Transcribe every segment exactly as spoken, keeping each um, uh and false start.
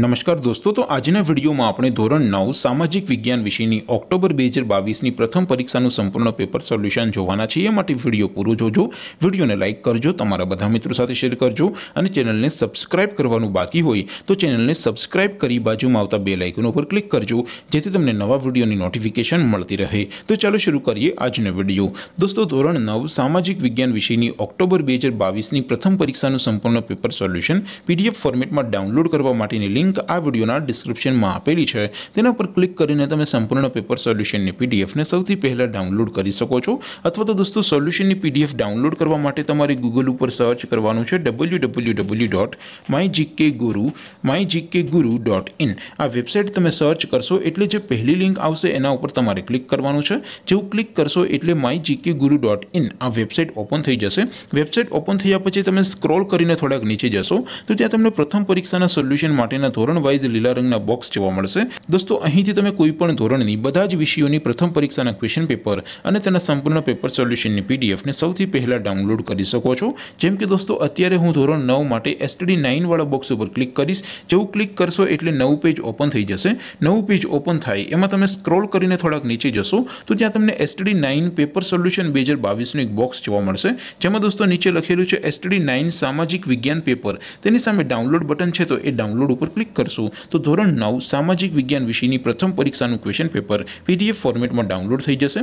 नमस्कार दोस्तों, तो आजना वीडियो में आपणे धोरण नौ सामाजिक विज्ञान विषयनी ऑक्टोबर बे हज़ार बावीस नी प्रथम परीक्षानुं संपूर्ण पेपर सोल्यूशन जोवाना छे। ए माटे वीडियो पूरो जोजो, वीडियो ने लाइक करजो, तमारा बधा मित्रों साथे शेर करजो अने चेनल ने सब्सक्राइब करवानुं बाकी होय तो चेनल ने सब्सक्राइब करी बाजुमां आवता बेल आइकन पर क्लिक करजो जेथी तमने नवा वीडियोनी नोटिफिकेशन मळती रहे। तो चलो शुरू करिए आजनो वीडियो। दोस्तों, धोरण नौ सामाजिक विज्ञान विषयनी ऑक्टोबर बे हज़ार बावीस नी प्रथम परीक्षानुं संपूर्ण पेपर सोल्यूशन पीडीएफ फॉर्मेटमां डाउनलोड करवा माटेनी लिंक लिंक आ वीडियोना डिस्क्रिप्शन में आपेली है। तेना पर क्लिक करीने तमे संपूर्ण पेपर सोल्यूशन ने पीडीएफ ने सौथी पहला डाउनलॉड करी सको छो। अथवा तो दोस्तों सोल्यूशन ने पीडीएफ डाउनलॉड करवा माटे तमारे गूगल पर सर्च करवानुं छे W W W dot my G K guru my G K guru dot in. आ वेबसाइट तमे सर्च करशो एटले जे पहली लिंक आवशे एना उपर तमारे क्लिक करवानुं छे। जेवू क्लिक करशो एटले my G K guru dot in आ वेबसाइट ओपन थई जशे। वेबसाइट ओपन थया पछी तमे स्क्रॉल करीने थोड़ा नीचे जशो तो त्यां तमने प्रथम परीक्षाना सोल्यूशन माटेना धोरण वाइज लीला रंगना बॉक्स जोवा मळशे। दोस्तों, અહીંથી તમે કોઈપણ ધોરણની બધા જ વિષયોની પ્રથમ પરીક્ષાના ક્વેશ્ચન પેપર અને તેના સંપૂર્ણ પેપર સોલ્યુશનની પીડીએફ ને સૌથી પહેલા ડાઉનલોડ કરી શકો છો। જેમ કે દોસ્તો અત્યારે હું ધોરણ નવ માટે એસટીડી નવ વાળા બોક્સ ઉપર ક્લિક કરીશ। જેવું ક્લિક કરશો એટલે નવ પેજ ઓપન થઈ જશે। નવ પેજ ઓપન થાય એમાં તમે સ્ક્રોલ કરીને થોડાક નીચે જશો તો ત્યાં તમને એસટીડી નવ પેપર સોલ્યુશન બે હજાર બાવીસ નું એક બોક્સ જોવા મળશે, જેમાં દોસ્તો નીચે લખેલું છે એસટીડી નવ સામાજિક વિજ્ઞાન પેપર, તેની સામે ડાઉનલોડ બટન છે, તો એ ડાઉનલોડ पर क्लिक करशो तो धोरण नौ सामाजिक विज्ञान विषय की प्रथम परीक्षा क्वेश्चन पेपर पीडीएफ फॉर्मेट में डाउनलॉड थी जैसे।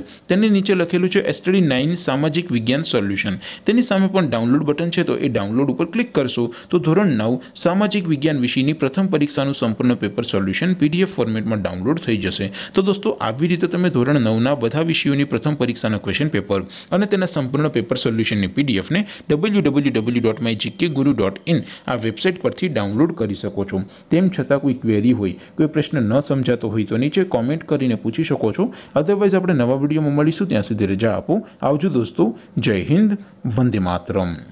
नीचे लखेलू है एसटीडी नौ सामाजिक विज्ञान सोल्यूशन, डाउनलॉड बटन है, तो ये डाउनलॉड पर क्लिक करशो तो धोरण नौ सामाजिक विज्ञान विषय की प्रथम परीक्षा संपूर्ण पेपर सोल्यूशन पीडीएफ फॉर्मेट में डाउनलॉड थी जैसे। तो दोस्तों आवी रीते तमे धोरण नौ ना बधा विषयों की प्रथम परीक्षा क्वेश्चन पेपर और तेना संपूर्ण पेपर सोल्यूशन पीडीएफ ने W W W dot my G K guru dot in आ वेबसाइट परथी डाउनलॉड कर सको छो। तेम छतां कोई क्वेरी होय, कोई प्रश्न न समजातो होय तो नीचे कॉमेंट करीने पूछी शको छो। अदरवाइज आपणे नवा विडियोमां मळीशुं, त्यां सुधी रजा आपो। आवजो दोस्तों, जय हिंद, वंदे मातरम।